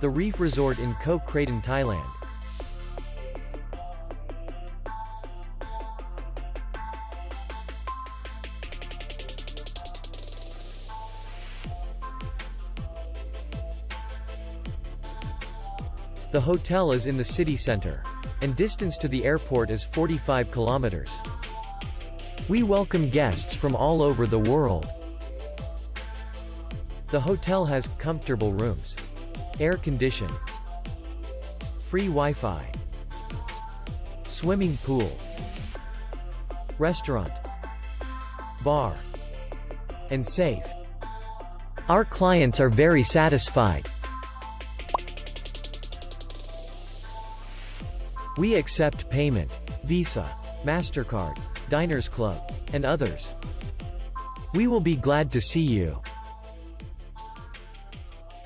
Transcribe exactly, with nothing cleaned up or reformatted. The Reef Resort in Koh Kradan, Thailand. The hotel is in the city center, and distance to the airport is forty-five kilometers. We welcome guests from all over the world. The hotel has comfortable rooms, air conditioning, free Wi-Fi, swimming pool, restaurant, bar, and safe. Our clients are very satisfied. We accept payment, Visa, MasterCard, Diners Club, and others. We will be glad to see you.